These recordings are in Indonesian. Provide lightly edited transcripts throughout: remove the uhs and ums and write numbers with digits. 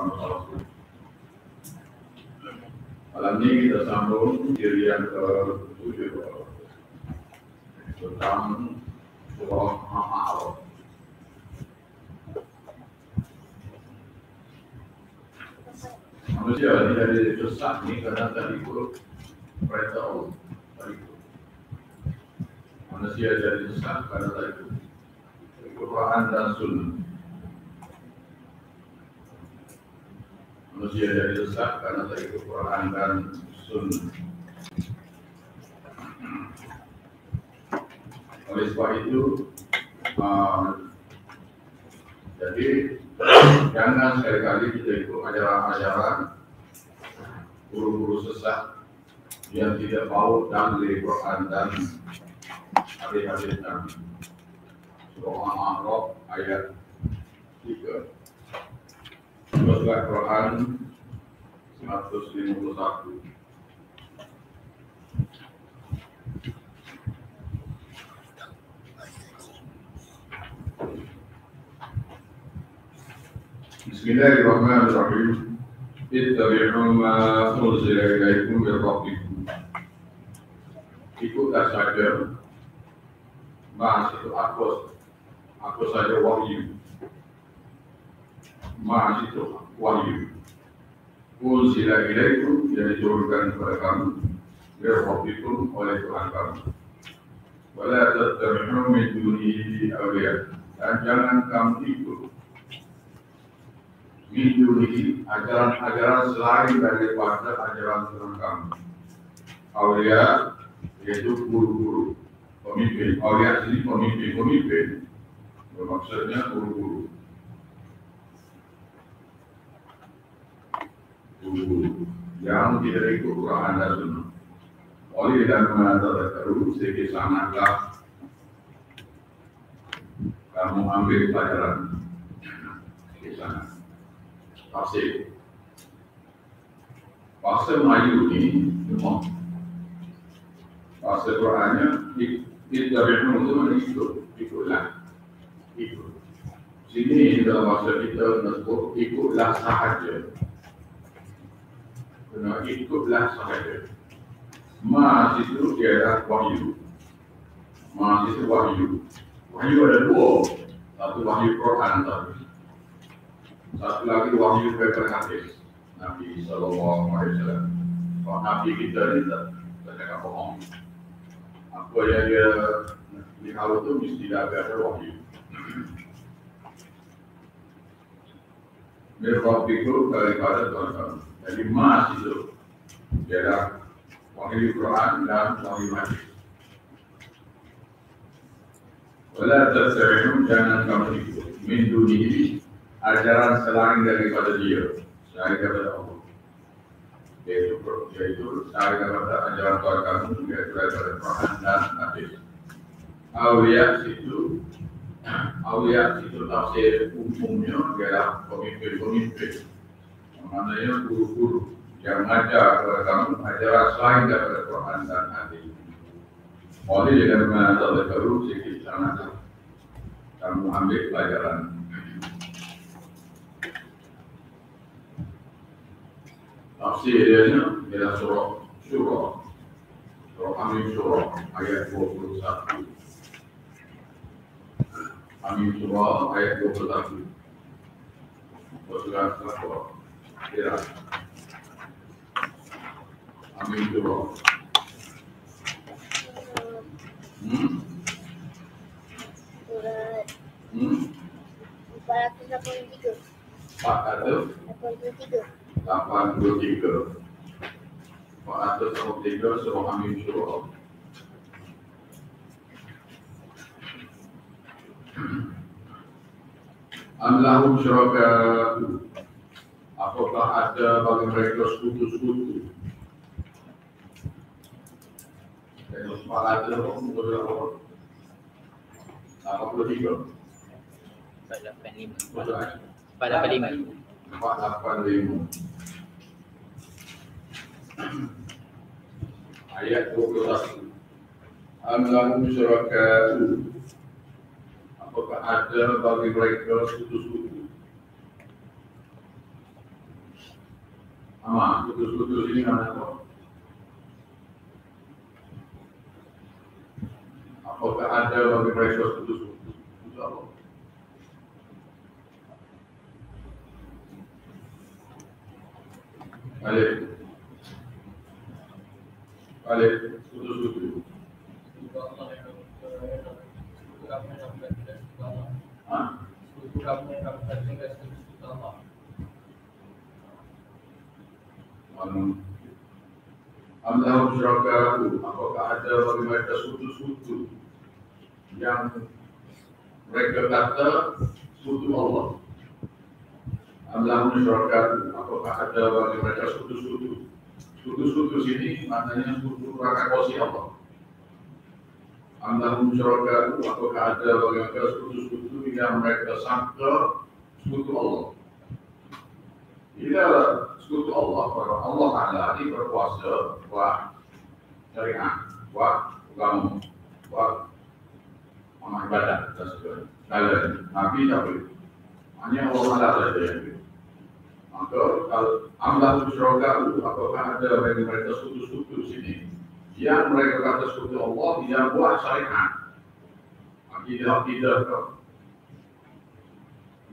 sama-sama. Malam ini kita sambung diri yang ke-7 tentang Surah Ma'arif. Manusia ini dari sesat ini karena tadi buruk perintah Allah. Manusia dari sesat karena tadi buruk Quran dan Sunnah. Manusia jadi sesat karena tak ikut Quran dan Sunnah. Oleh sebab itu, jadi jangan sekali-kali kita ikut ajaran-ajaran guru-guru sesat yang tidak mau dan dari Quran dan hadis-hadis Nabi. Surah Al-A'raf ayat 3. Surah Al-Quran 151. Bismillahirrahmanirrahim. Ittabi'u ma unzila ilaykum min rabbikum. Ikutlah saja bahas itu aku saja wahyu. Ma'as itu wahyu unzila ilaikum yang diturunkan kepada kamu birrabbikum oleh Tuhan kamu. Wala tattabi'u min dunihi awliya, dan jangan kamu ikut min dunihi ajaran-ajaran selain daripada ajaran Tuhan kamu. Awliya yaitu guru-guru pemimpin. Awliya sini pemimpin, bermaksudnya guru-guru. Yang tidak ikut Quran dan Sunnah. Oleh dan menatapkan sedikit sangatlah kamu ambil pelajaran di sana. Pasir Melayu ini cuma pasir Qurannya tidak berhubungan ikutlah. Sini dalam bahasa kita disebut ikutlah sahaja. Karena ikutlah sahaja. Mas itu ialah wahyu. Mas itu wahyu. Wahyu ada dua. Satu wahyu Quran tadi. Satu lagi wahyu paper hadis Nabi Sallallahu Alaihi Wasallam. Kalau Nabi kita ni tak cakap bohong. Apa yang dia dikau tu mesti ada wahyu. Mereka pikul daripada tuan-tuan. Jadi mas itu ialah wahyu Quran dan wahyu hadis. Wala tattabi'u, jangan kamu ikut min dunihi ajaran selain daripada dia, selain daripada Allah. Yaitu selain daripada ajaran Tuhan kamu, yaitu daripada Quran dan hadis. Awliya itu tafsir umumnya ialah pemimpin. Maknanya guru-guru yang mengajar kepada kamu ajaran selain daripada Quran dan hadis. Oleh dengan mengajar guru sikit sangat kamu ambil pelajaran. Tafsirnya ialah surah Al-Surah ayat 21. Al-Surah ayat 21. Surah ya, amin doa. Pak ada 83 surah amin doa. Allahum syuraka, apakah ada bagi mereka sekutu-sekutu? Kalau sempat ada, umur berapa? 83. 485. 485. Ayat 21. Amlahum syuraka'u, apakah ada bagi mereka sekutu-sekutu? Aman, putus-putus ini kan apa? Apakah ada bagi mereka putus-putus? Insya Allah. Balik, putus-putus. Amlahum syurakaku, apakah ada bagi mereka sekutu-sekutu yang mereka kata sekutu Allah? Amlahum syurakaku, apakah ada bagi mereka sekutu-sekutu? Sekutu-sekutu sini maknanya sekutu raka kosi Allah. Amlahum syurakaku, apakah ada bagi mereka sekutu-sekutu yang mereka sangka sekutu Allah? Ialah sekutu Allah, karena Allah Ta'ala ini berkuasa buat syariah, buat agama, buat amal ibadah dan sebagainya. Nabi tak boleh, hanya Allah Ta'ala saja yang boleh. Maka kalau amlahum syurakaku, apakah ada bagi mereka sekutu-sekutu sini yang mereka kata sekutu Allah, yang buat syariah, akidah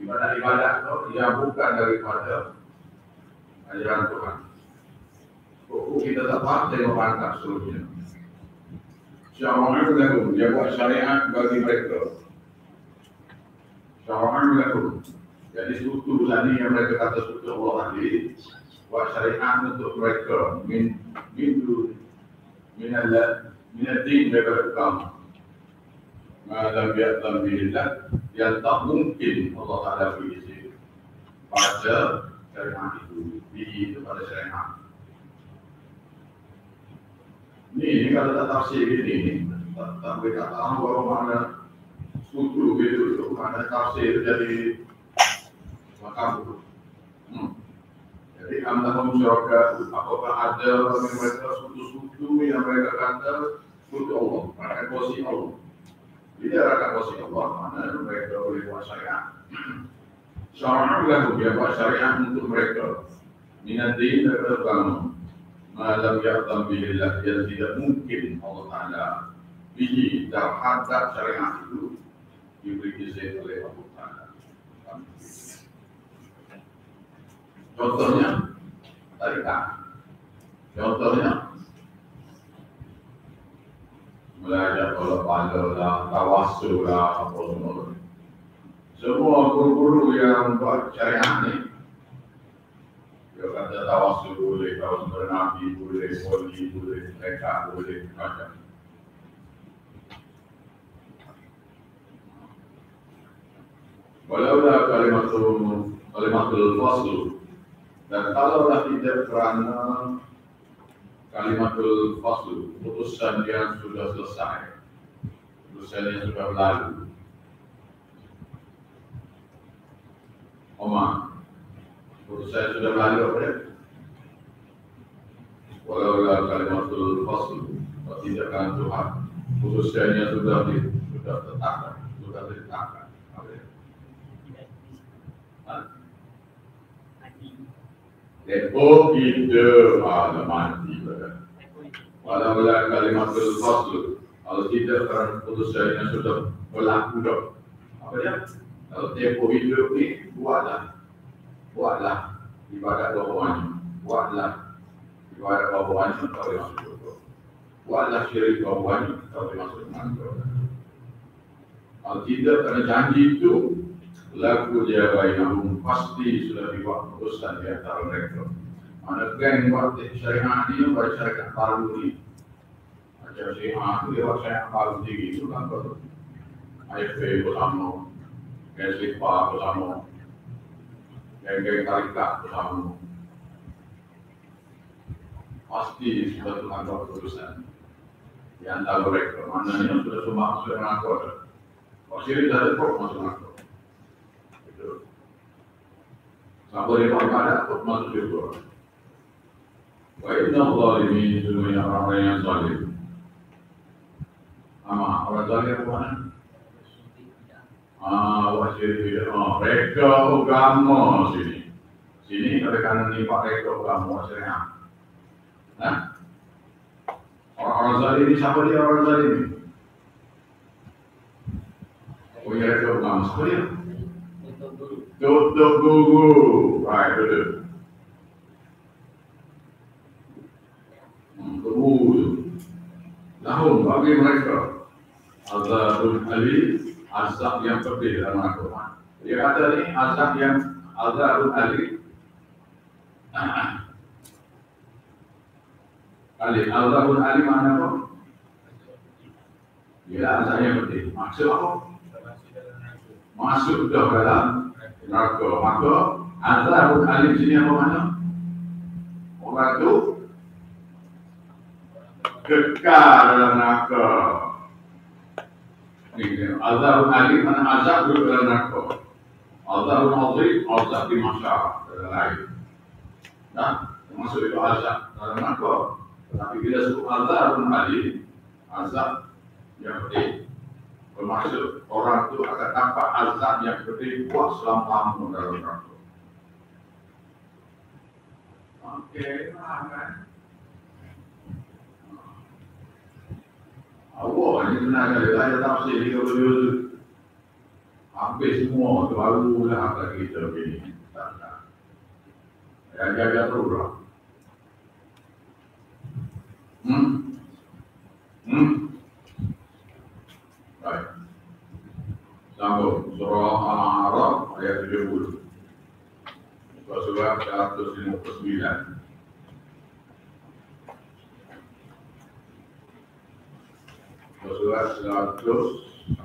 ibadah-ibadah yang bukan daripada ajaran Tuhan. Kok kita tak paham tengok bantah seluruhnya. Syawangan berlaku, dia buat syariat bagi mereka. Syawangan berlaku. Jadi sekutu tadi yang mereka kata sekutu Allah tadi, buat syariat untuk mereka. Minaddin daripada kamu. Ma'adam bi'adam bi'illah, yang tak mungkin Allah Ta'ala berisi pada syariat itu, di kepada syariat. Ini kalau tak tafsir ini, tak boleh tak tahu kalau mana sekutu gitu, mana tafsir jadi makam. Jadi amlahum syurakaku, apakah ada bagi mereka sekutu-sekutu yang mereka kata sekutu Allah, rakan kosi Allah? Tidak rakan kosi Allah, mana mereka boleh kuasai syariat. Syara'an berlaku, dia buat syariat untuk mereka. Minadin daripada bangun Malam ya'atam bilillah, yang tidak mungkin Allah Ta'ala biji terhadap syariat itu diberi kisah oleh Allah Ta'ala. Contohnya tarikat. Contohnya belajar oleh padalah, tawasulah, apa-apa. Semua guru-guru yang buat syariah ni, dia kata tawasul boleh, tawasul bernabi boleh, poli boleh, mereka boleh, macam. Walaulah kalimatul faslu, dan kalaulah tidak kerana kalimatul faslu, putusan yang sudah selesai, putusan yang sudah berlalu. Oma, putusan sudah berlalu apa ya? Walaulah kalimatul fasl, tidak kan Tuhan, putusannya sudah ditetapkan. Apa ya? Lepo tidak ada mati pada. Walaulah kalimatul fasl, kalau tidak kan putusannya sudah berlaku dah. Apa ya? Kalau tempoh hidup ni, buatlah ibadat bawahnya, buatlah ibadat bawahnya tak boleh masuk surga, buatlah syirik bawahnya tak boleh masuk surga. Kalau tidak kerana janji itu laku dia bainahum, pasti sudah dibuat keputusan di antara mereka. Manakah yang buat syariat ni, buat syariat baru ni, macam syariat tu dia buat syariat baru tinggi tu kan, IFA bersama Geng Pak bersama, geng tarikat bersama, pasti sudah terangkap keputusan di antara mereka. Mana yang sudah semua masuk neraka? Pasti sudah terpuruk masuk neraka. Sampai dia berkata, terpuruk masuk juga. Baiklah Allah ini semuanya orang yang zalim. Ama orang zalim mana? Wajib mereka agama sini. Sini rekan dipakai program maksudnya. Nah, orang-orang zalim siapa dia orang zalim? Oh ya program maksudnya. Duduk guru, baik duduk. Guru, lahum bagi mereka azabul alim, azab yang pedih dalam Al-Quran. Dia kata ini azab yang azabul alim. Alif, Allahul Alim mana kok? Ya, azabnya pedih. Maksud apa? Masuk dah dalam neraka. Maka Allahul Alim sini apa mana? Orang tu kekal dalam neraka. Ini Allahul Alim mana azab dalam neraka. Allahul Azim azab di masyarakat dan lain. Nah, termasuk itu azab dalam neraka. Tetapi bila sebut azab al-alim, azab yang pedih, bermaksud orang itu akan dapat azab yang pedih buat selama-lamanya dalam neraka. Okey, faham kan? Allah ni sebenarnya ada tafsir di Al-Quran. Hampir semua tu barulah akan kita begini. Ya, jaga terus. Baik. Sambung Surah Al-A'raf ayat 70. Surah 159. Surah 159.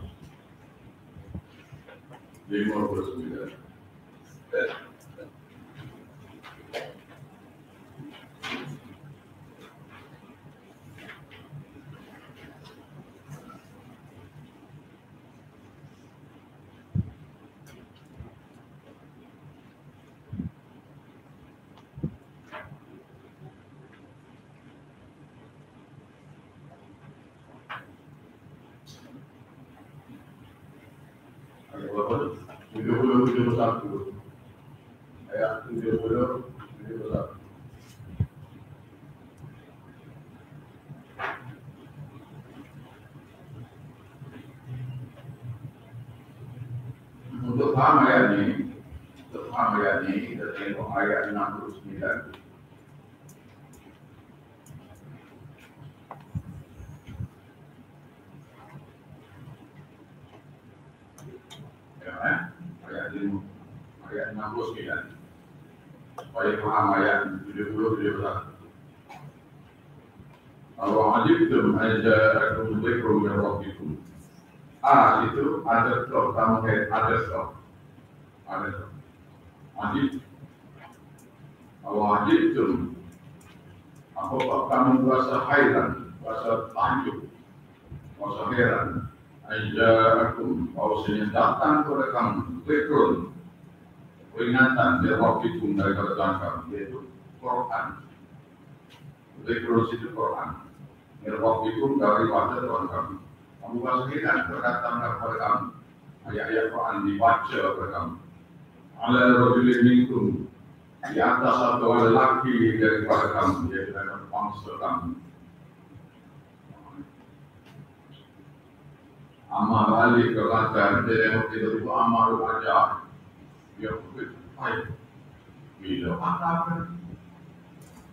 Peringatan dari Tuhan kami yaitu Quran. Zikrul situ Quran. Mirwaqikum dari wajah Tuhan kami. Kamu pastikan berdatang kepada kami. Ayat-ayat Quran dibaca kepada kami. Ala rajulin minkum. Di atas satu lelaki daripada kamu, yaitu dari bangsa kami. Amal balik kerajaan. Jadi itu amal wajah. Dia begitu. Baik, bila matakan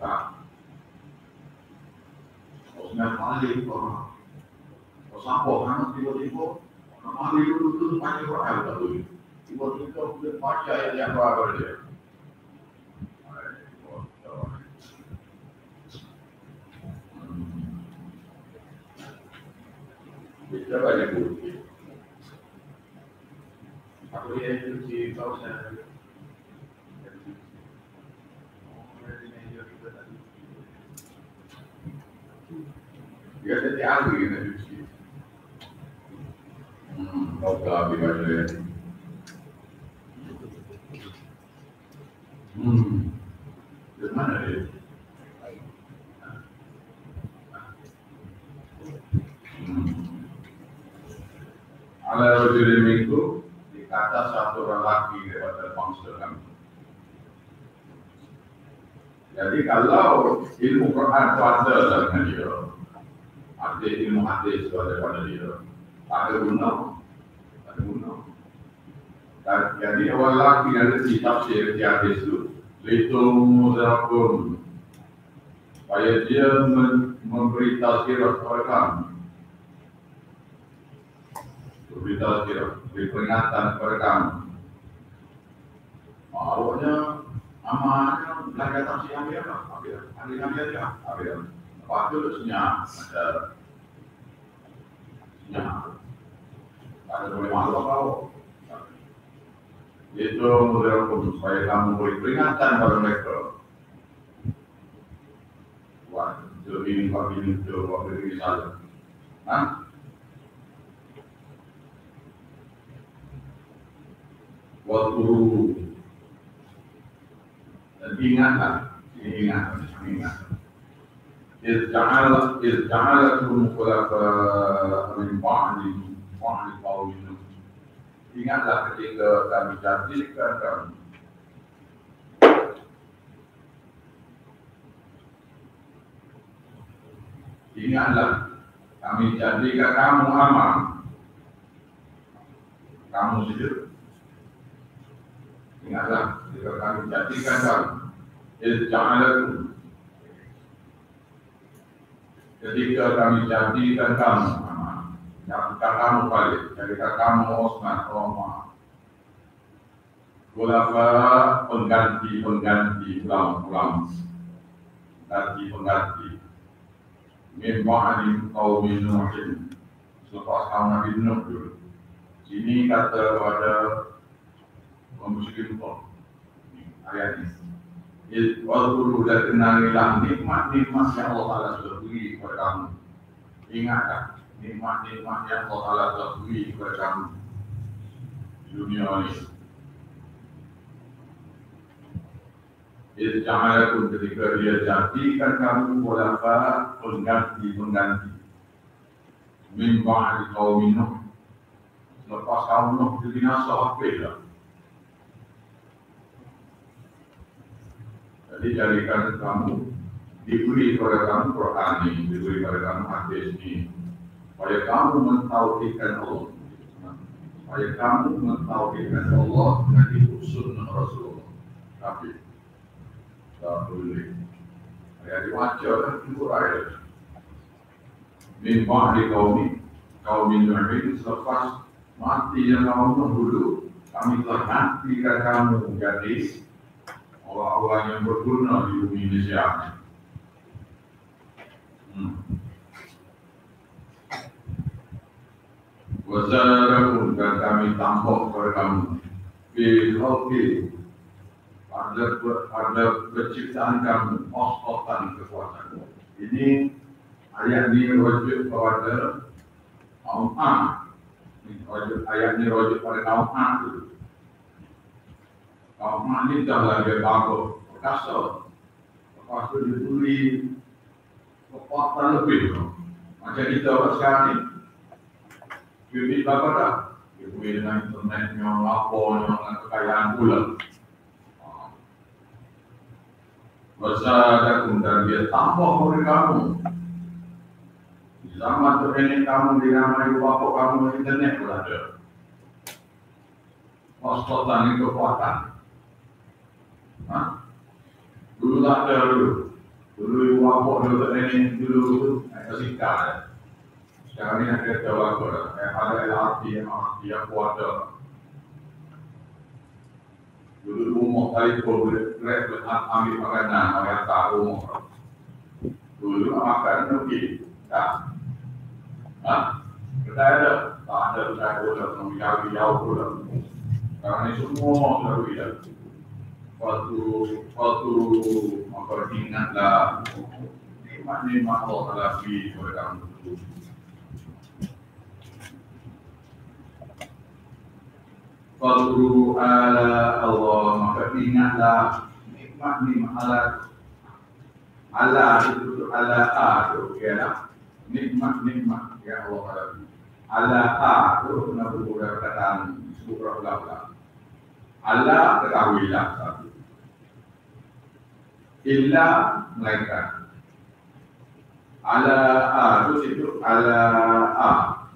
tak osnah balik orang osapoh anak tiba-tiba orang balik dulu tu banyak orang tak boleh tiba-tiba boleh baca yang baru dia kita banyak guru aku ni si tahu saya. Dia jadi ahli nak cuci. Kau tak habis baca dia. Dari mana dia? Ala rajulin minkum dikata satu lelaki daripada bangsa kami. Jadi kalau ilmu Quran ada dalam dia, ada ilmu hadis ada pada dia, tak guna. Jadi awalnya kita sikap syirik hadis itu, litumuzakum, supaya dia memberi tafsir kepada kami, memberi tafsir, memberi peringatan kepada kami. Awalnya amanah belajar tafsir ambil. Waktu itu senyap. Ada boleh malu apa? Itu menurutku supaya kamu boleh peringatan pada mereka. Wah, jadi ini salah. Waktu ingatlah. Izja'alakum khulafa min ba'di qawmin. Ingatlah ketika kami jadikan kamu aman. Kamu sendiri. Ingatlah ketika kami jadikan kamu Izja'alakum, ketika kami jadikan kamu aman, jadikan kamu balik, jadikan kamu Osman, Roma, khulafa pengganti mimba'alim kaum minuhin, selepas kaum Nabi Nuh dulu. Ini kata pada musyrikin ayat ini. Walaupun sudah kenalilah nikmat-nikmat yang Allah Ta'ala sudah beri kepada kamu. Ingatlah nikmat-nikmat yang Allah Ta'ala sudah beri kepada kamu di dunia ini. Itu ja'alakum, ketika dia jadikan kamu khulafa pengganti min ba'di qaumi Nuh, lepas kaum Nuh dibinasa habislah. Jadi jadikan kamu, diberi kepada kamu Quran ini, diberi kepada kamu hadis ini, supaya kamu mentauhidkan Allah, supaya kamu mentauhidkan Allah dengan diusul dengan Rasulullah. Tapi tak boleh. Ayat diwajah dan kubur ayat. Mimpah di kaum ini selepas mati yang kamu dulu, kami telah nantikan kamu gadis. Orang-orang yang berguna di bumi Indonesia. Wazarakum, dan kami tampak kepada kamu bilhoki, pada penciptaan kamu, ostotan kekuasaan. Ini ayat ini rujuk kepada kaum A. Ayat ini rujuk pada kaum A dulu. Kalau mandi dah lagi bagus, perkasa, lepas itu dibuli, kekuatan lebih. Macam kita buat sekarang ni, duit berapa dah? Duit dengan internet, dengan lapor, dengan kekayaan pula. Bersadakum, dan dia tambah oleh kamu. Di zaman terkini kamu, di ramai bapak kamu, internet pula ada. Ostotan itu kekuatan. Dulu tak ada dulu ibu wapok dulu nenek dulu ada sikar ya. Sekarang ini ada jawab yang ada LRT yang kuat ada. Dulu rumah tadi boleh ambil makanan orang tak rumah. Dulu makan nanti tak. Kita ada tak ada tak boleh mengambil jauh pula. Sekarang ini semua baru hilang. Waktu memperingatlah nikmat-nikmat Allah telah beri kepada kamu. Waktu Allah memperingatlah nikmat-nikmat Allah itu Allah itu ialah nikmat-nikmat yang Allah telah beri. Allah itu nabi budak kataan surah Allah. Allah ketahuilah satu. illa mereka. Ala a terus itu ala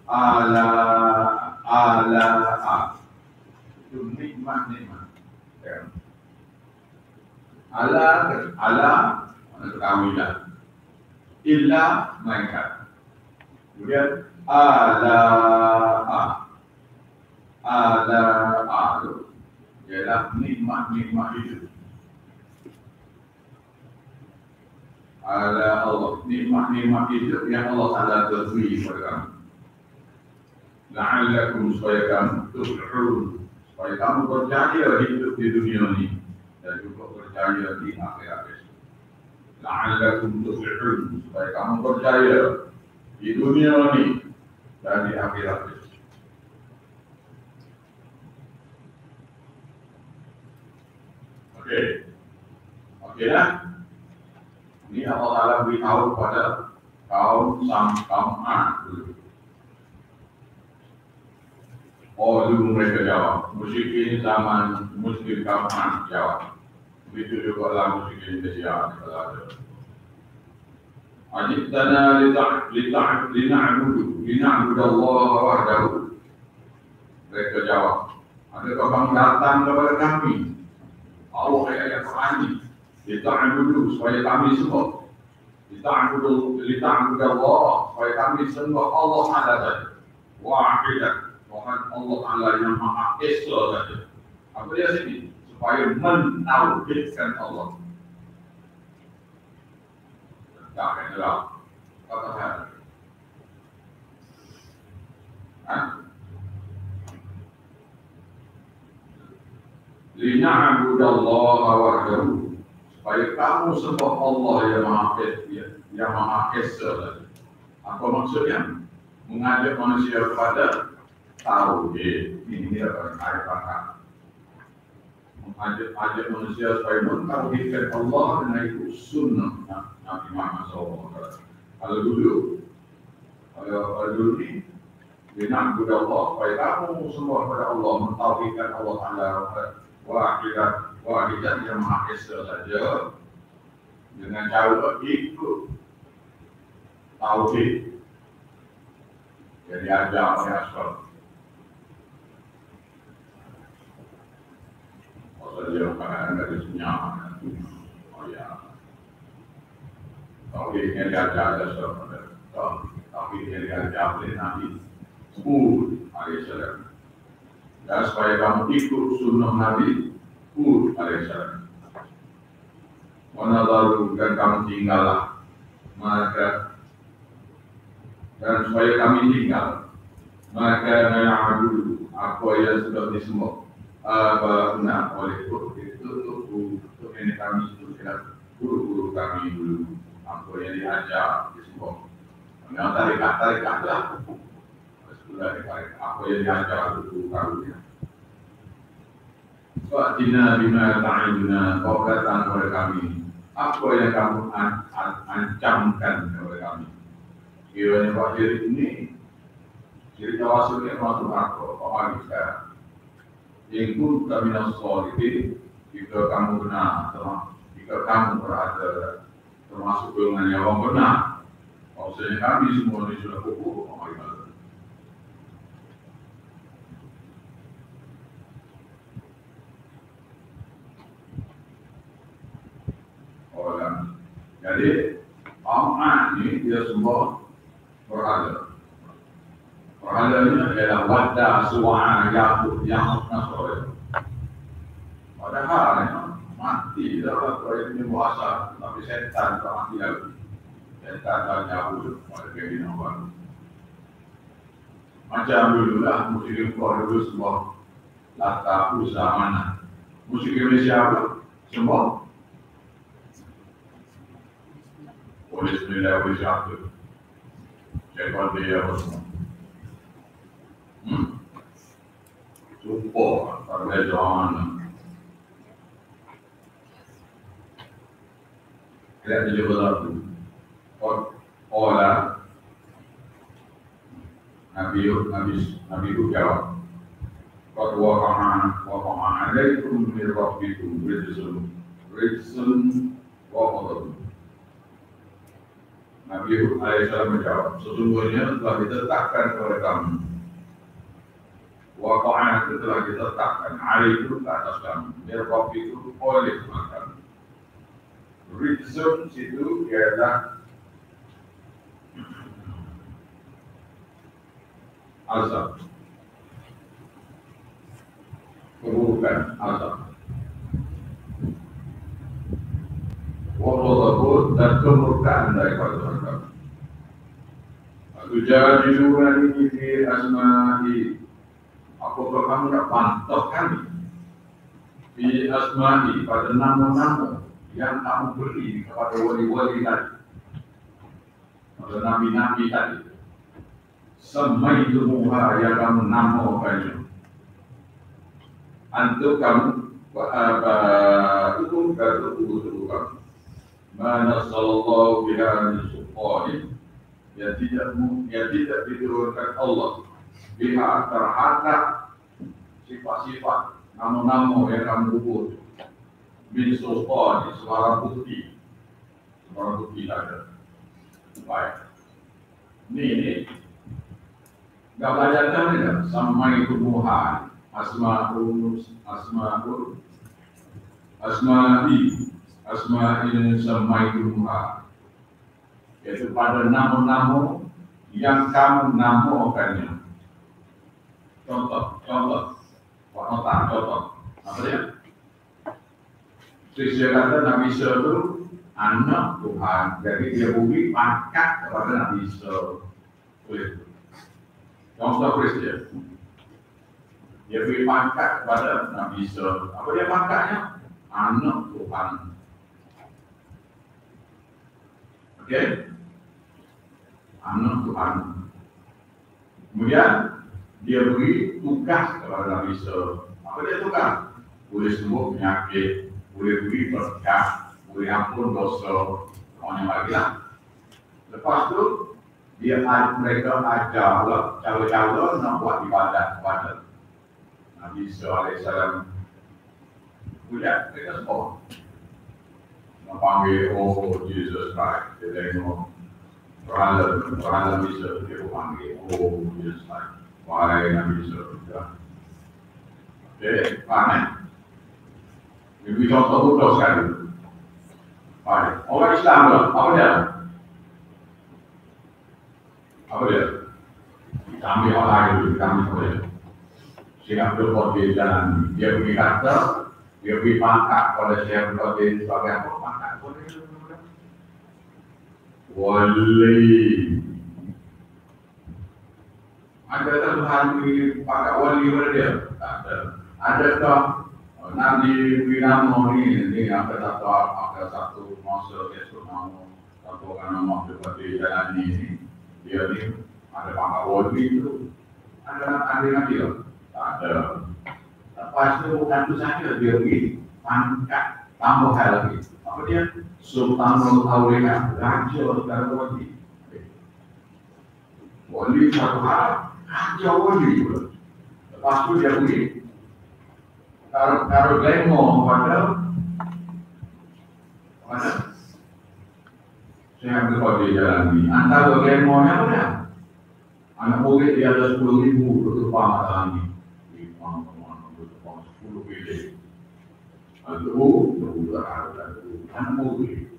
a itu nikmat ya. Ala untuk kawilah illa mereka. Kemudian ala a itu ialah nikmat itu. Ala Allah, nikmat-nikmat hidup yang Allah Ta'ala beri kepada kamu. La'allakum supaya kamu tuflihun, supaya kamu berjaya hidup di dunia ini dan juga berjaya di akhirat besok. La'allakum tuflihun, supaya kamu berjaya di dunia ini dan di akhirat besok. Okey lah. Ini Allah Ta'ala beritahu pada kaum dulu. Oh, dulu mereka jawab. Musyrikin zaman musyrik kaum jawab. Begitu juga lah musyrikin jawab. Ajibtana lina'budu Allah wahdahu. Mereka jawab. Adakah kamu datang kepada kami? Allah yang berani. Lita'budu supaya kami sembah. Lita'budu Allah supaya kami sembah Allah Ta'ala saja. Wahidah, Tuhan Allah Ta'ala yang Maha Esa saja. Apa dia sini? Supaya mentauhidkan Allah. Tak kenal. Katakan. Lina'budu Allah wahdahu supaya kamu sembah Allah yang Maha Esa. Apa maksudnya? Mengajak manusia kepada tauhid. Ini adalah ayat-ayat. Mengajak manusia supaya mentauhidkan Allah dengan itu sunnah Nabi Muhammad SAW. Kalau dulu ini, dina'budu Allah supaya kamu sembah kepada Allah, mentauhidkan Allah Ta'ala wahidah yang Maha Esa saja dengan cara ikut tauhid. Jadi ajar oleh asal. Kalau dia kadang-kadang dari senyaman, oh ya, tauhidnya diajar oleh asal. Tauhidnya diajar oleh Nabi Muhammad SAW. Dan supaya kamu ikut sunnah Nabi Alaihissalam. Wanadaru dan kamu tinggallah maka dan supaya kami tinggal maka na'budu apa yang sudah disebut abana oleh itu ini kami sudah guru-guru kami dulu apa yang diajar disebut mengenai tarekat lah sudah dipakai apa yang diajar guru kami. Fa'atina bima ta'iduna, kau datang kepada kami apa yang kamu ancamkan kepada kami. Kiranya Pak Jirik ini Jirik Tawasulnya masuk aku, Pak Alisa Ingkul Kamina Soliti. Jika kamu benar, jika kamu berada termasuk golongan yang benar, maksudnya kami semua ini sudah kukuh Pak Alisa. Jadi orang ini dia semua berada ini adalah wadah suara yang nasroh. Padahal ya, mati dalam proyeknya puasa, tapi setan tak mati lagi. Setan tak jauh oleh kebinaan. Macam dulu lah musim keluar dulu semua latar usaha mana, musim Malaysia semua. Oleh sebenarnya oleh satu, saya kata dia semua. Supor, perbezaan. Kita jadi bersatu. Orang nabi jawab. Kau wakaman ada itu mirip itu, berisun Waqadun. Nabi Aisyah menjawab, sesungguhnya telah ditetapkan oleh kamu. Waqa'an itu telah ditetapkan, alaikum ke atas kamu. Mirqabikum oleh makan. Rizum situ ialah azab, keburukan azab. Waqadun dan kemurkaan dari Allah. Atujadiluna fi asma'i, apakah kamu tidak pantas kami di asma'i pada nama-nama yang kamu beri kepada wali-wali tadi, pada nabi-nabi tadi, semai ilmuha yang kamu namakannya, antuk kamu hukum ketubuh-tubuh kamu, mana sallallahu bihamin sultanin, yang tidak diturunkan Allah biha terhadap sifat-sifat nama-nama yang kamu kubur bin sultan, suara putih ada. Baik, ini gak banyak kan ya, sama itu muha asma'il sama itu muha, yaitu pada nama-nama yang kamu namakannya. Contoh, warna contoh, apa ya? Sisi kata Nabi Isa itu anak Tuhan, jadi dia bumi pangkat kepada Nabi Isa. Contoh Kristen, dia beri pangkat kepada Nabi Isa. Apa dia pangkatnya? Anak Tuhan. Oke, anak Tuhan. Kemudian dia beri tugas kepada Nabi Isa. Apa dia tugas? Boleh sembuh penyakit, boleh beri berkah, boleh ampun dosa, maunya lagi lah. Lepas itu dia mereka ajar lah calon-calon nak buat ibadat kepada Nabi Isa alaihissalam. Kemudian mereka semua panggil oh Jesus Christ, dia tengok peran Nabi Isa, dia panggil oh Jesus Christ. Wahai Nabi Isa, paham? Ibu contoh mudah sekali. Baik, orang Islam lah, apa dia? Apa dia? Kami orang lain, kami apa dia? Siapa berkode jalan, dia beri kata, dia beri pangkat pada siapa berkode sebagai apa pangkat boleh? Wali. Adakah Tuhan pakai wali pada dia? Tak ada. Adakah Nabi Wiramo ini apa ada satu monster esok mau satu karena mau seperti jalan ini dia ni ada pakai wali itu ada lagi tak? Ada. Lepas itu bukan tu saja dia ni angkat tambah lagi apa dia Sultanul Aulia raja dari wali. Wali satu hal. Raja wali pula. Lepas tu dia pergi taruh lemo pada saya ambil kode jalan ni antara lemo nya mana anak murid dia ada 10,000 bertepang masalah ni bertepang 10 bilik aduh anak murid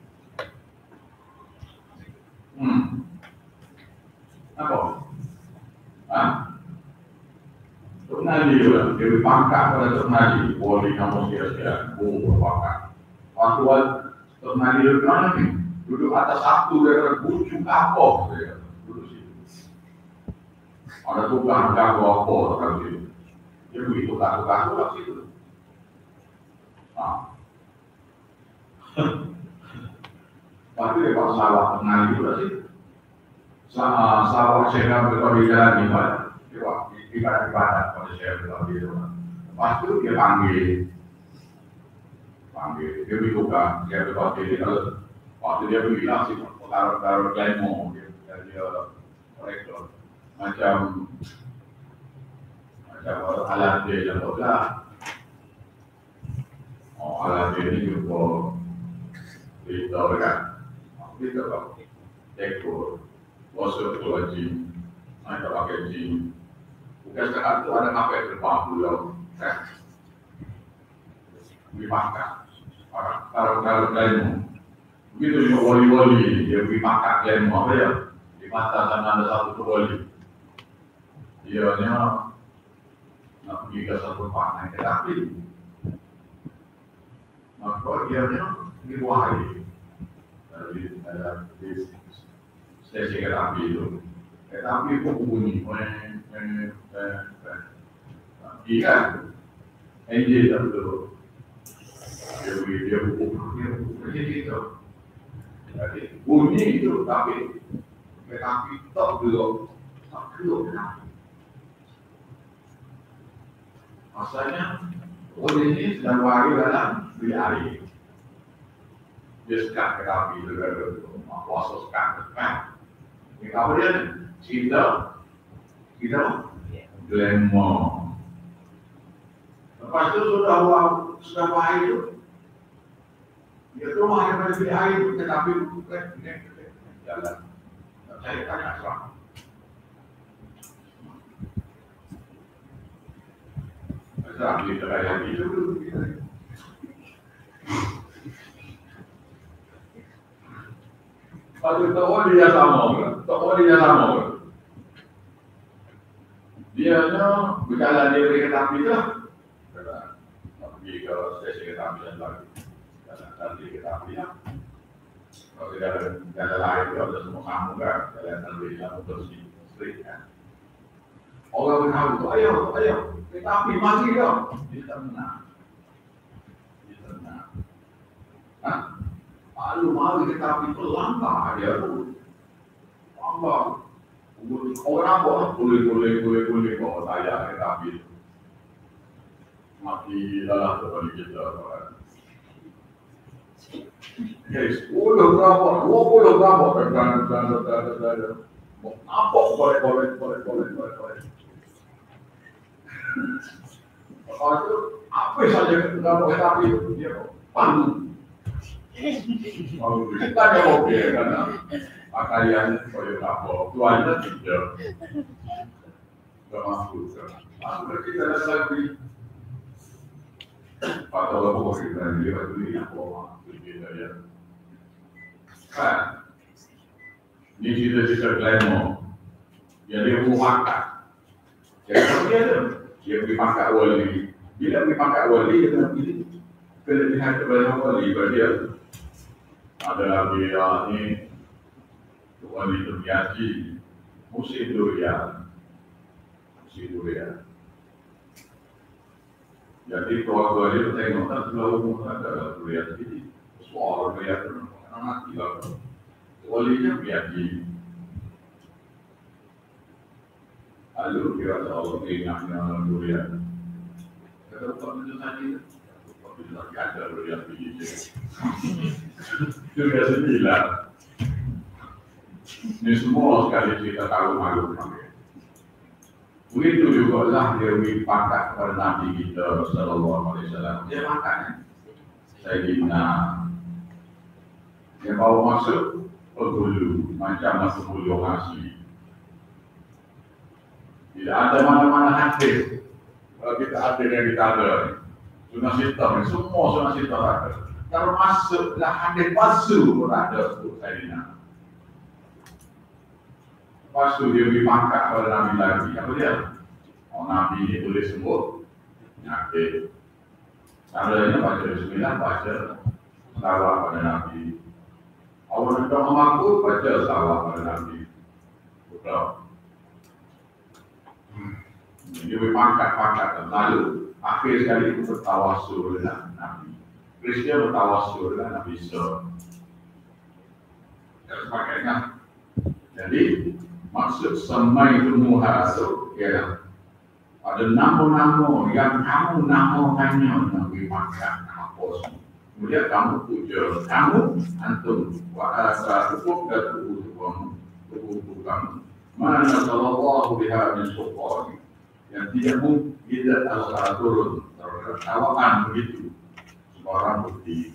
apa? Tok Nadi juga, dia berpangkat pada Tok Nadi. Boleh kamu siap-siap, boleh berpangkat. Waktu Tok Nadi dari mana ni? Duduk atas satu dari ujung kapok. Duduk situ. Ada tukang kapok kat situ. Dia beri tukang-tukang kat situ. Tapi dia pasal salah Tok Nadi juga sih. Sawah cengam berkodilan ibadah pada saya berkodilan. Lepas itu dia panggil dia berkodilan saya berkodilan. Waktu dia berkodilan sih taruh demo dia korektor macam alat dia yang berkodilan. Alat dia ni juga ditawarkan kita pakai dekor washer wajib ada pakai jeans bukan sekarang ada apa yang berpaham dipakai para lain begitu juga wali-wali yang dipakai yang apa ya di mata karena ada satu wali dia nya nak pergi ke satu pantai tetapi maka dia nya diwahi dari ada stasiun kereta itu kereta itu bunyi iya ini itu dia bunyi itu jadi bunyi itu tapi kereta itu belum masanya ini sedang wari dalam hari dia sekat kereta itu kuasa sekat ini kemudian kita Glemor. Lepas itu sudah wahai itu. Dia tuh wahai dari air, tetapi bukan jalan. Saya tanya asal. Asal kita kayak gitu dulu. Kalau tahu dia sama orang, tahu dia sama orang. Dia no, bukanlah dia beri ketampi lah. Pergi ke stasiun ketampian lagi. Nanti ketampian. Kalau tidak ada lain, kalau ada semua kamu kan, kalian nanti kamu terus di street kan. Orang berkata itu, ayo, ketampi mati dong. Dia tenang. Hah? Malu ketampi itu lama dia tuh. Lama. Orang boleh bawa saya tetapi mati dalam terbalik kita orang. Yes, udah berapa dan apa boleh. Kalau itu apa saja dalam tetapi dia panu. Kalau kita jawab dia karena pakaian koyo kapok, tuannya tidak mampu. Akhirnya kita rasa di pada level kita ini waktu ini apa berbeda ya. Kan, ini cita-cita glamour, jadi muaka. Jadi dia dipakai wali. Bila dipakai wali, dia kena pilih kelebihan kepada wali. Dia ada dia ini. Wali terbiasi musim durian. Jadi kalau wali itu tengok kan selalu ada durian ini, soal durian itu anak hilang. Walinya biasi. Lalu kira soal keinginannya durian. Kalau pemilu tadi, pemilu lagi ada durian ini. Durian sembilan. Ini semua sekali cerita tahu malu kami. Begitu juga lah Dewi pakat kepada Nabi kita Sallallahu Alaihi Wasallam. Dia makan. Sayyidina yang mau masuk pegulu macam masuk pegulu asli. Tidak ada mana-mana hadis. Kalau kita hadir yang kita ada, sunah sitar, semua sunah sitar ada. Termasuklah hadis palsu pun ada untuk Sayyidina. Pastu dia dipakai oleh Nabi lagi. Apa dia? Oh, Nabi ini tulis sebut nyakit. Caranya baca Bismillah, baca salawat pada Nabi. Awal hendak mengaku baca salawat pada Nabi. Betul. Dia dipakai lalu akhir sekali itu bertawasul dengan Nabi. Krisnya bertawasul dengan Nabi Isa. Dan sebagainya. Jadi maksud semai tumuha itu ialah ada nama-nama yang kamu namakannya Nabi Makan Hapos. Kemudian kamu puja, kamu antum wa'asa hukum dan tubuh kamu. Mana sallallahu biha min sultani yang tidak mungkin tidak asal turun terhadap awaan begitu seorang bukti.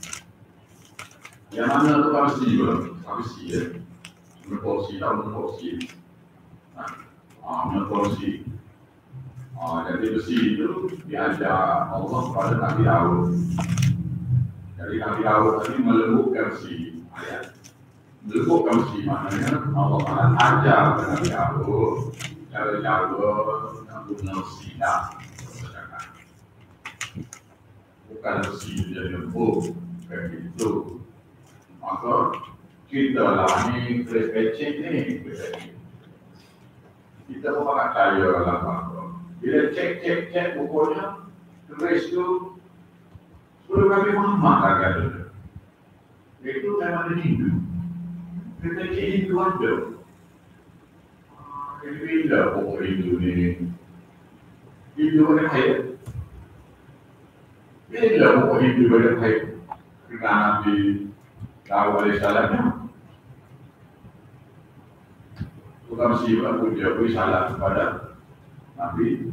Yang mana itu habis juga, habis ya, meneporsi. Meneporsi. Jadi besi itu diajak Allah kepada Nabi Daud. Jadi Nabi Daud tadi melembutkan si ayat. Melembutkan si maknanya Allah akan ajar Nabi Daud. Dari Daud namun sidak bersedekah. Bukan besi jadi lembut kayak gitu. Maka kita lah ini krecek ni krecek. Kita mau pakai cahaya lah pak. Bila cek bukunya, tulis itu sudah kami Muhammad harganya. Itu memang Hindu. Kita cek Hindu ada. Ini pindah pokok Hindu ini. Hindu ada kaya. Pindah pokok Hindu ada kaya. Kena Nabi Daud alaihissalamnya. Bukan siapa pun dia beri salam kepada Nabi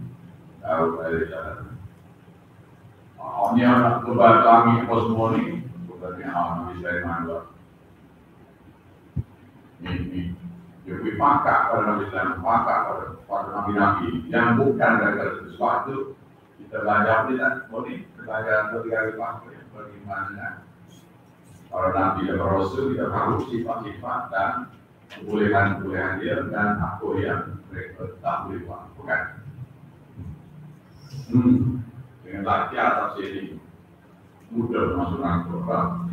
Daud alaihissalam. Ini anak kebatangi kosmoni, kebatangi Nabi Sulaiman. Ini jadi pakak pada Nabi Sulaiman, pakak pada Nabi yang bukan dari sesuatu kita belajar tidak boleh belajar dari pakaian bagaimana para Nabi dan Rasul kita harus sifat-sifat dan kebolehan-kebolehan dia dan aku yang mereka tak boleh lakukan. Dengan laki atas ini mudah masuk narkoba.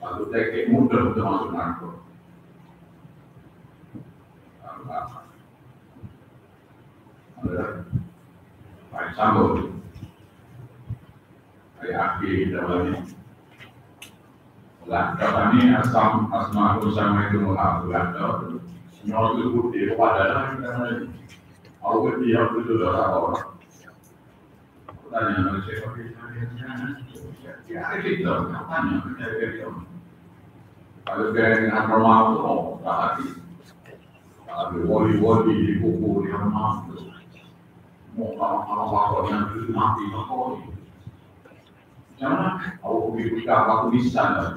Satu teknik mudah untuk masuk narkoba. Baik sambung. Baik akhir dalamnya. Lah kami asam asmaul sama itu muhabbat atau nol itu putih padahal kita awal dia betul darah orang tanya macam siapa dia kita tanya macam dia kalau dia nak normal tu tak hati kalau wali di kuku dia normal tu mau kalau orang yang tu mati kau ni jangan aku berita aku bisa dah.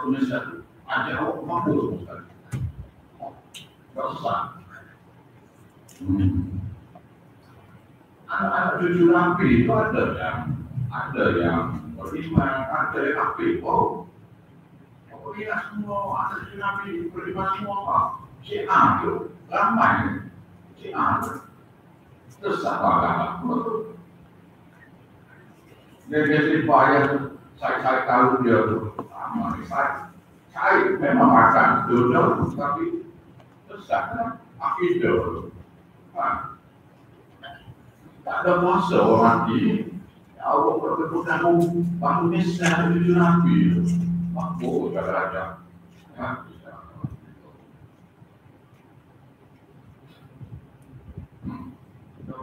Aku Indonesia ada orang mampu bukan? Tak susah. Anak-anak cucu rapi itu ada yang beriman, ada yang rapi. Oh, apa dia semua anak cucu rapi beriman semua apa? CA tu ramai, CA tersabarlah. Negeri payah saya tahu dia tu sama saya memang makan dulu tapi teruslah akidah tak ada masa orang di awak perkebunan bangun Islam di Nabi makbul kerajaan tak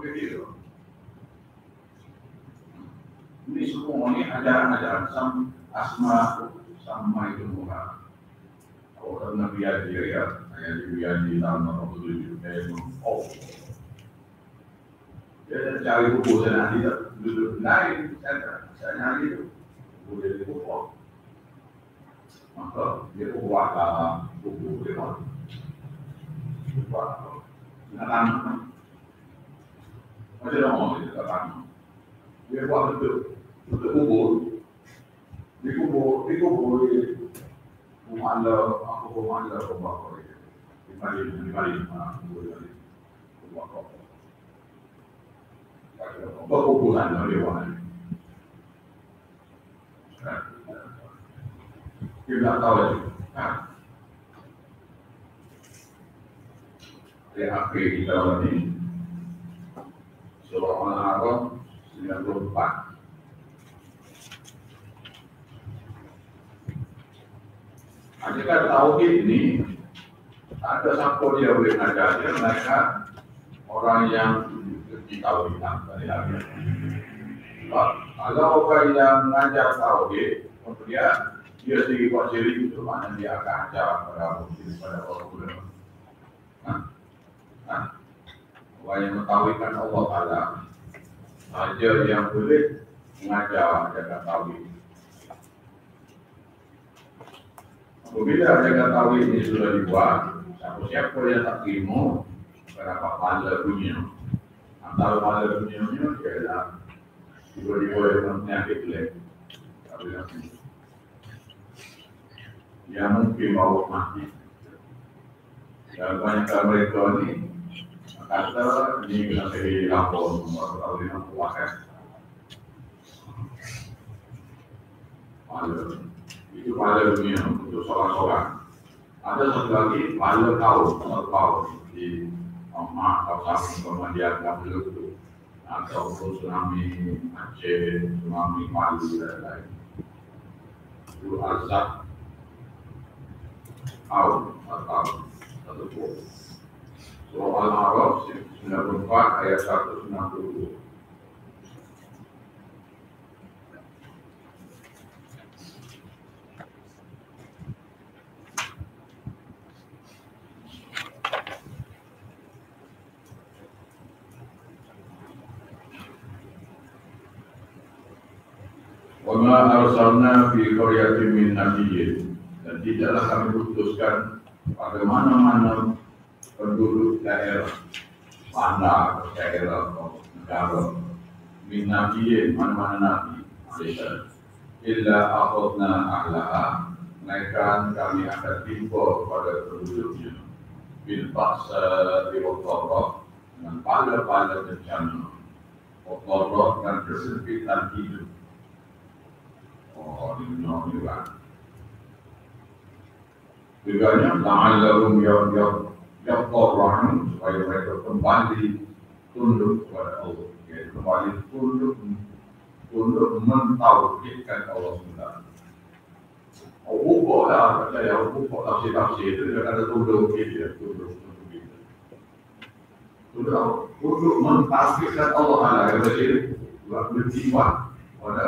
begitu. Ini semua ini ajaran-ajaran asma sama itu muka. Kalau Nabi Haji ya, saya dibiayai tahun 1977 dari Mekah. Jadi cari buku saya nanti duduk lain, saya nyari itu buku dari Mekah. Maka dia buat buku lewat, buat dengan macam orang itu katakan dia buat betul kubur. Dikubur Aku kumandar kubur Dibalik kuburan dari wali. Dia tak tahu lagi. Dia akhir kita lagi Surah Al-Araf 94. Jika tauhid ini ada sampul dia boleh mengajar dia mereka orang yang tauhid dari Nabi. Kalau orang yang mengajar tauhid kemudian dia sendiri buat syirik itu mana dia akan ajar kepada orang ulama. Orang yang mentauhidkan Allah Taala saja yang boleh mengajar tauhid. Begitu mereka tahu ini sudah dibuat, siapa yang tak ilmu, berapa pahala dunia. Antara pahala dunianya ialah tiba-tiba yang menyakit lagi. Yang mungkin mau mati. Dan banyak mereka ini kata ini kena dari lapor nomor tahun yang kuat. Pahala. Itu pahala dunia untuk seorang-seorang. Ada satu lagi pahala kau di emak atau samping kemudian tak berlaku atau tsunami Aceh, tsunami Palu dan lain. Itu azab kau atau satu pun. Surah Al-A'raf 94 ayat 162. Wama arsalna fi qaryatin min nabiyyin, dan tidaklah kami putuskan bagaimana-mana penduduk daerah mana daerah negara min nabiyyin mana-mana nabi mereka illa akhadna ahlaha, melainkan kami akan timpa pada penduduknya bil ba'sa wa dharra, dengan pala-pala bencana wa dharra, dan kesempitan hidup. Oh, ini namanya. Tidaknya la'allahum yatadharrun, supaya mereka kembali tunduk kepada Allah, yaitu kembali tunduk mentauhidkan Allah Subhanahu. Hukum tafsir itu dia kata tunduk mentauhidkan Allah Taala, jadi berjiwa pada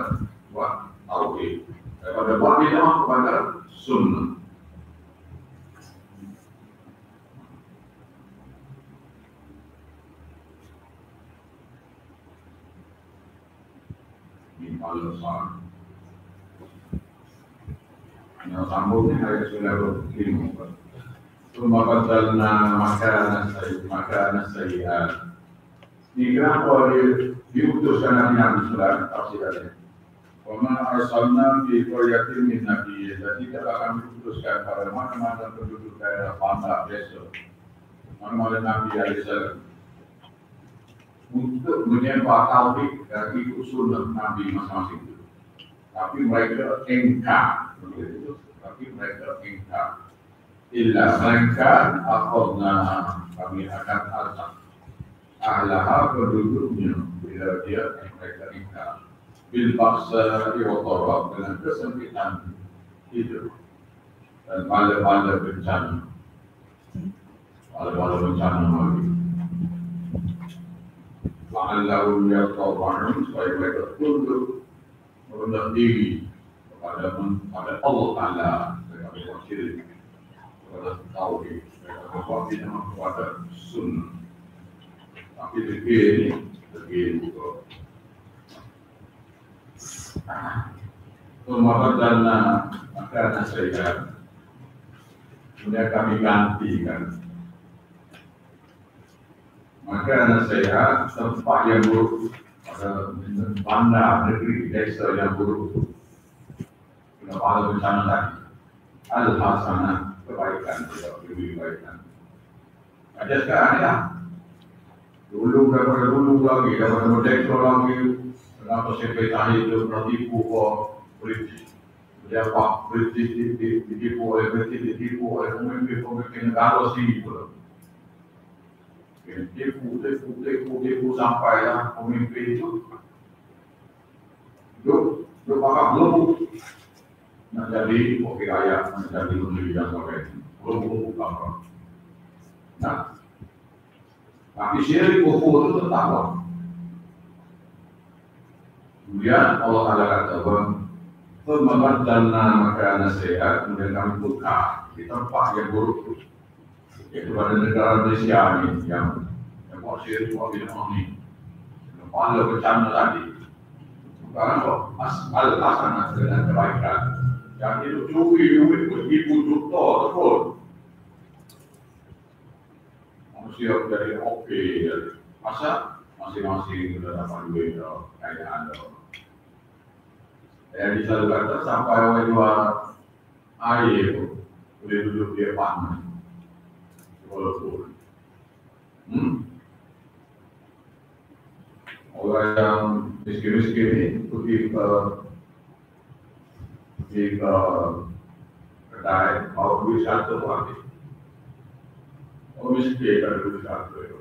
tauhid, daripada bid'ah kepada sunnah. Ini alasan. Yang sambungnya ayat 95. Summa badalna makanan sayyi'at. Ini kenapa diutuskan Nabi Surah tafsirannya. Wama arsalna fi qaryatin min nabiyyin, dan tidaklah kami putuskan pada mana-mana penduduk daerah Banda besok mana-mana Nabi Alaihissalam untuk menyembah tauhid dan ikut sunnah Nabi masing-masing. Tapi mereka engkar, illa mereka akhadna, kami akan azab ahlaha, penduduknya bila dia mereka engkar bil paksa iwatorab, dengan kesempitan hidup dan pada bencana lagi la'allahum yatadharrun, supaya mereka tunduk merendah diri kepada Allah Ta'ala, mereka berwakil kepada tauhid, mereka berwakil kepada sunnah. Tapi degil juga Tumabat dan makanan saya, kemudian kami gantikan makanan saya tempat yang buruk, bandar negeri desa yang buruk, kena pahala bencana lagi. Al-hasanah, kebaikan, lebih kebaikan. Ada sekarang ya, dulu daripada merdeka lagi. Kenapa sekretari itu tertipu oleh politik? Kenapa politik ditipu oleh pemimpin negara sendiri pula? Tipu sampai lah pemimpin itu duduk pakai belum nak jadi wakil rakyat, nak jadi menteri dan sebagainya. Belum apa. Nah, tapi syirik kufur itu tetap. Kemudian Allah Taala kata pembatalna makanan sehat, kemudian kami buka di tempat yang buruk, yaitu pada negara Malaysia ini yang posisi mobil ini, kepala bencana tadi. Sekarang asal asalnya dengan kebaikan, Yang dicuci umit dibujuk terus. Manusia dari oke, masa masing-masing sudah dapat duit kayaan dong. Dari satu kata sampai oleh dua air boleh duduk dia panas, walaupun orang yang miskin-miskin ini pergi ke kedai mau beli satu lagi, miskin kalau beli satu itu.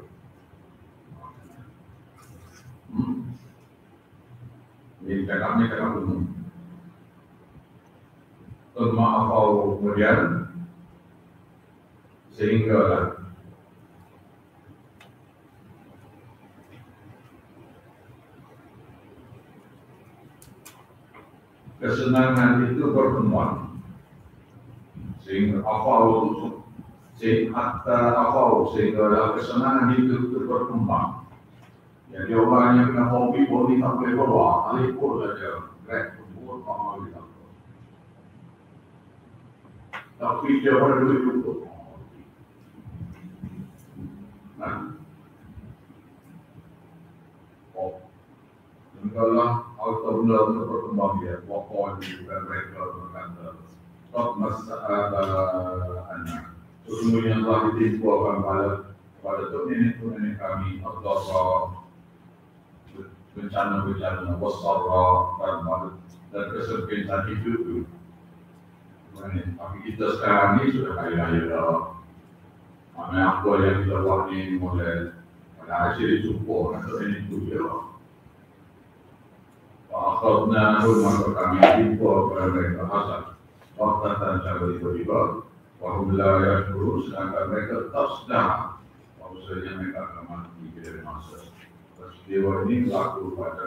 Ini cakap umum. Maaf atau kemudian sehingga kesenangan itu pertemuan sehingga sehingga kesenangan itu berkembang. Jadi orang yang punya hobi boleh sampai keluar alipur saja grek berbuat mahal kita. Tapi dia orang itu cukup. Nah, tinggallah atau benda untuk berkembang dia. Wakon juga mereka berkata, tak masalah anak. Sesungguhnya telah ditimpakan pada nenek-nenek kami Allah bencana-bencana wasara dan kesempatan hidup. Tapi kita sekarang ini sudah kaya-kaya dah. Mana apa yang kita buat ni mulai pada hasil dicumpul atau ini tu je lah. Akhirnya maka kami timpul kepada mereka hasad, fakta dan cara tiba-tiba. Wahumlah yang terus agar mereka tetap sedang. Maksudnya mereka akan mati dari masa. Peristiwa ini berlaku pada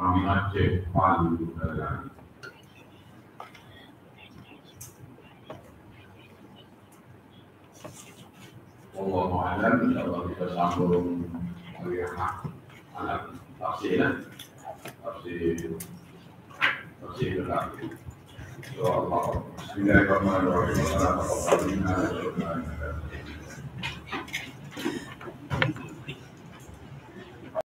Mami Aceh, Palu dan lain-lain. Wallahu a'lam, insyaallah kita sambung tafsir lagi. Bismillahirrahmanirrahim.